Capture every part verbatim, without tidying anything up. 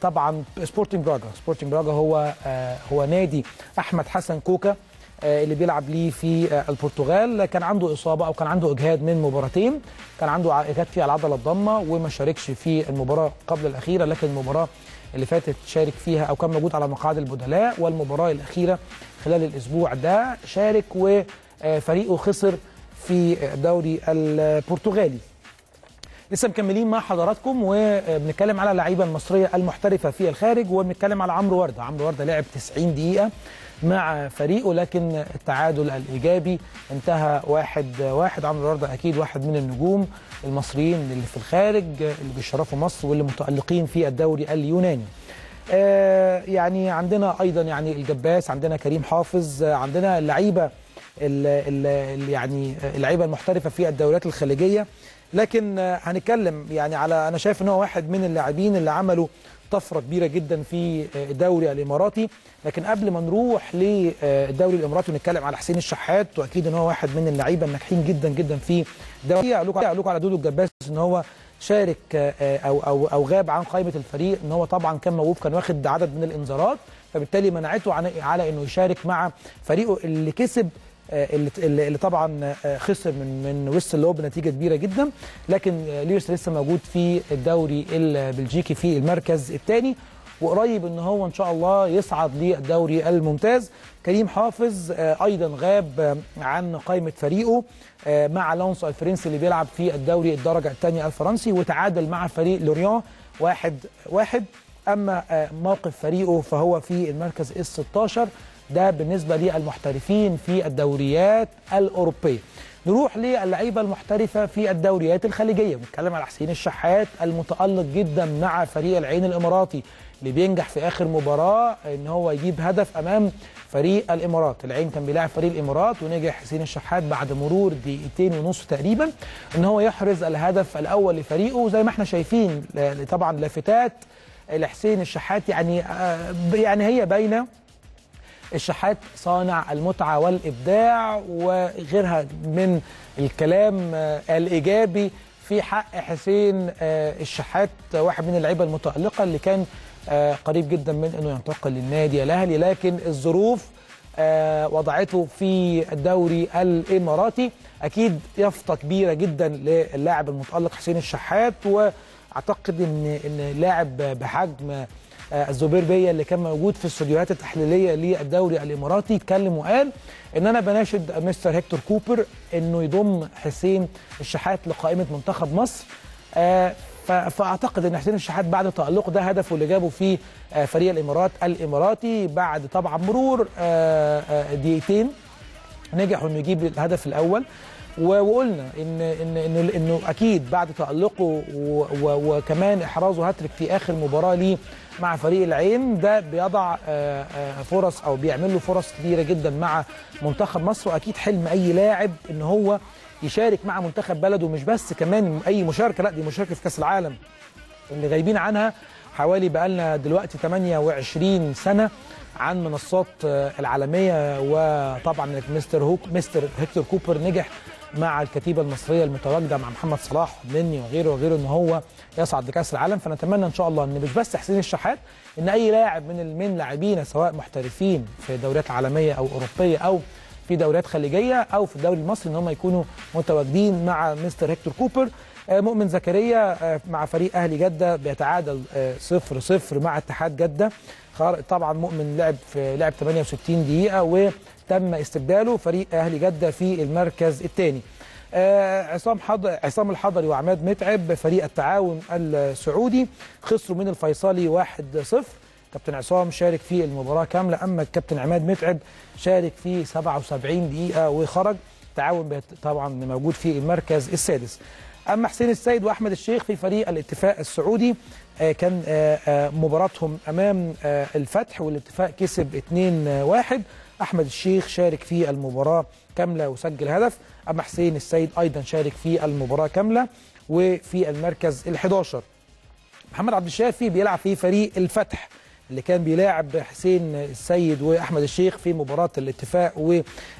طبعا سبورتنج براجا سبورتنج براجا هو هو نادي احمد حسن كوكا اللي بيلعب ليه في البرتغال. كان عنده اصابه او كان عنده اجهاد من مباراتين، كان عنده اجهاد في العضله الضامه وما شاركش في المباراه قبل الاخيره، لكن المباراه اللي فاتت شارك فيها او كان موجود على مقاعد البدلاء، والمباراه الاخيره خلال الاسبوع ده شارك وفريقه خسر في الدوري البرتغالي. لسه مكملين مع حضراتكم وبنتكلم على اللعيبه المصريه المحترفه في الخارج، وبنتكلم على عمرو ورده. عمرو ورده لعب تسعين دقيقه مع فريقه، لكن التعادل الايجابي انتهى واحد واحد. عمرو ورده اكيد واحد من النجوم المصريين اللي في الخارج اللي بيشرفوا مصر واللي متالقين في الدوري اليوناني. آه يعني عندنا ايضا يعني الجباس، عندنا كريم حافظ، عندنا اللعيبه يعني اللعيبه المحترفه في الدوريات الخليجيه. لكن هنتكلم يعني على، انا شايف ان هو واحد من اللاعبين اللي عملوا طفره كبيره جدا في الدوري الاماراتي. لكن قبل ما نروح للدوري الاماراتي ونتكلم على حسين الشحات، واكيد ان هو واحد من اللعيبه الناجحين جدا جدا في الدوري. قالوا على دودو الجباس ان هو شارك او او او غاب عن قائمه الفريق، ان هو طبعا كان موقوف، كان واخد عدد من الانذارات، فبالتالي منعته على انه يشارك مع فريقه اللي كسب، اللي, اللي طبعا خسر من من ويسل لوب بنتيجه كبيره جدا. لكن ليوس لسه موجود في الدوري البلجيكي في المركز الثاني، وقريب ان هو ان شاء الله يصعد للدوري الممتاز. كريم حافظ ايضا غاب عن قائمه فريقه مع لونس الفرنسي اللي بيلعب في الدوري الدرجه الثانيه الفرنسي، وتعادل مع فريق لوريان واحد واحد. اما موقف فريقه فهو في المركز الستاشر. ده بالنسبه للمحترفين في الدوريات الاوروبيه. نروح للعيبه المحترفه في الدوريات الخليجيه، بنتكلم على حسين الشحات المتالق جدا مع فريق العين الاماراتي، اللي بينجح في اخر مباراه ان هو يجيب هدف امام فريق الامارات. العين كان بيلاعب فريق الامارات، ونجح حسين الشحات بعد مرور دقيقتين ونص تقريبا ان هو يحرز الهدف الاول لفريقه. زي ما احنا شايفين طبعا لافتات لحسين الشحات، يعني يعني هي باينه، الشحات صانع المتعة والإبداع، وغيرها من الكلام الإيجابي في حق حسين الشحات، واحد من اللعيبة المتألقة اللي كان قريب جدا من أنه ينتقل للنادي الأهلي، لكن الظروف وضعته في الدوري الإماراتي. أكيد يافطة كبيرة جدا للاعب المتألق حسين الشحات، وأعتقد أن لاعب بحجم الزبير بيا اللي كان موجود في الاستوديوهات التحليليه للدوري الاماراتي اتكلم وقال ان انا بناشد مستر هيكتور كوبر انه يضم حسين الشحات لقائمه منتخب مصر. فاعتقد ان حسين الشحات بعد تالقه ده هدفه اللي جابه في فريق الامارات الاماراتي، بعد طبعا مرور دقيقتين نجحوا انه يجيب الهدف الاول. وقلنا ان ان انه انه اكيد بعد تالقه وكمان احرازه هاتريك في اخر مباراه ليه مع فريق العين، ده بيضع فرص او بيعمل له فرص كبيره جدا مع منتخب مصر. واكيد حلم اي لاعب ان هو يشارك مع منتخب بلده، مش بس كمان اي مشاركه، لا دي مشاركه في كاس العالم اللي غايبين عنها حوالي بقالنا دلوقتي تمنية وعشرين سنه عن منصات العالميه. وطبعا مستر هوك مستر هيكتور كوبر نجح مع الكتيبه المصريه المتواجده مع محمد صلاح مني وغيره وغيره ان هو يصعد لكاس العالم. فنتمنى ان شاء الله ان مش بس حسين الشحات، ان اي لاعب من من لاعبينا سواء محترفين في دوريات عالميه او اوروبيه او في دوريات خليجيه او في الدوري المصري ان هم يكونوا متواجدين مع مستر هيكتور كوبر. مؤمن زكريا مع فريق اهلي جده بيتعادل صفر صفر مع اتحاد جده. طبعا مؤمن لعب في لعب تمنية وستين دقيقه وتم استبداله، فريق اهلي جده في المركز الثاني. عصام حضر عصام الحضري وعماد متعب فريق التعاون السعودي خسروا من الفيصلي واحد صفر. كابتن عصام شارك في المباراه كامله، اما الكابتن عماد متعب شارك في سبعة وسبعين دقيقه وخرج. التعاون طبعا موجود في المركز السادس. اما حسين السيد واحمد الشيخ في فريق الاتفاق السعودي، كان مباراتهم امام الفتح والاتفاق كسب اتنين واحد. احمد الشيخ شارك في المباراه كامله وسجل هدف، اما حسين السيد ايضا شارك في المباراه كامله وفي المركز الحداشر. محمد عبد الشافي بيلعب في فريق الفتح اللي كان بيلاعب حسين السيد واحمد الشيخ في مباراه الاتفاق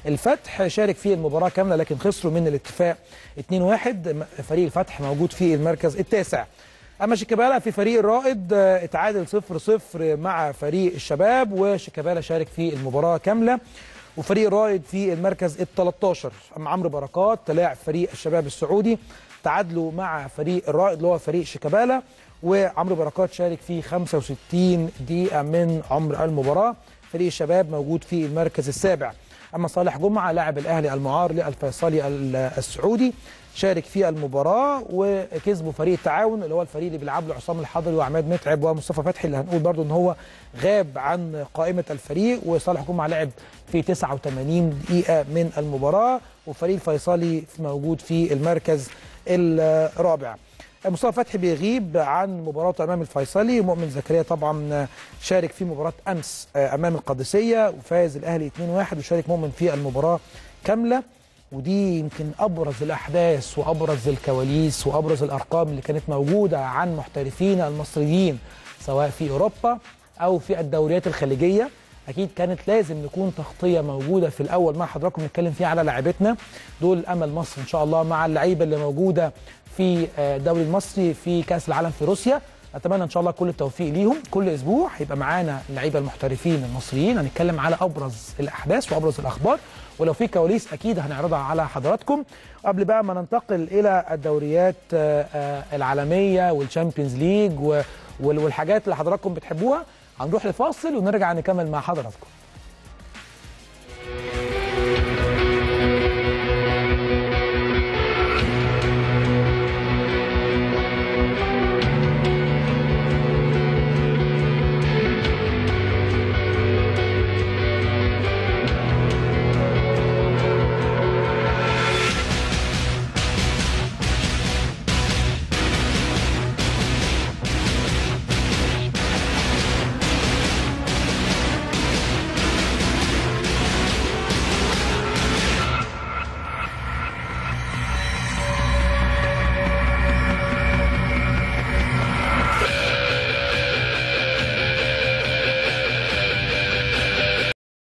والفتح، شارك في المباراه كامله لكن خسروا من الاتفاق اتنين واحد. فريق الفتح موجود في المركز التاسع. اما شيكابالا في فريق الرائد اتعادل صفر صفر مع فريق الشباب، وشيكابالا شارك في المباراه كامله. وفريق الرائد في المركز الثالث عشر. اما عمرو بركات تلاعب فريق الشباب السعودي، تعادلوا مع فريق الرائد اللي هو فريق شيكابالا، وعمرو بركات شارك في خمسة وستين دقيقه من عمر المباراه. فريق الشباب موجود في المركز السابع. اما صالح جمعه لاعب الاهلي المعار للفيصلي السعودي شارك في المباراه، وكسبوا فريق التعاون اللي هو الفريق اللي بيلعب له عصام الحضري وعماد متعب ومصطفى فتحي، اللي هنقول برضه ان هو غاب عن قائمه الفريق. وصالح جمعه لعب في تسعة وثمانين دقيقه من المباراه، وفريق الفيصلي موجود في المركز الرابع. مصطفى فتحي بيغيب عن مباراته امام الفيصلي. مؤمن زكريا طبعا شارك في مباراه امس امام القادسيه وفاز الاهلي اثنين واحد، وشارك مؤمن في المباراه كامله. ودي يمكن ابرز الاحداث وابرز الكواليس وابرز الارقام اللي كانت موجوده عن محترفين المصريين سواء في اوروبا او في الدوريات الخليجيه. اكيد كانت لازم نكون تغطيه موجوده في الاول مع حضراتكم نتكلم فيها على لاعبتنا دول. امل مصر ان شاء الله مع اللعيبه اللي موجوده في الدوري المصري في كاس العالم في روسيا، اتمنى ان شاء الله كل التوفيق ليهم. كل اسبوع هيبقى معانا اللعيبه المحترفين المصريين، هنتكلم على ابرز الاحداث وابرز الاخبار، ولو في كواليس اكيد هنعرضها على حضراتكم. قبل بقى ما ننتقل الى الدوريات العالميه والشامبيونز ليج والحاجات اللي حضراتكم بتحبوها، هنروح لفاصل ونرجع نكمل مع حضراتكم.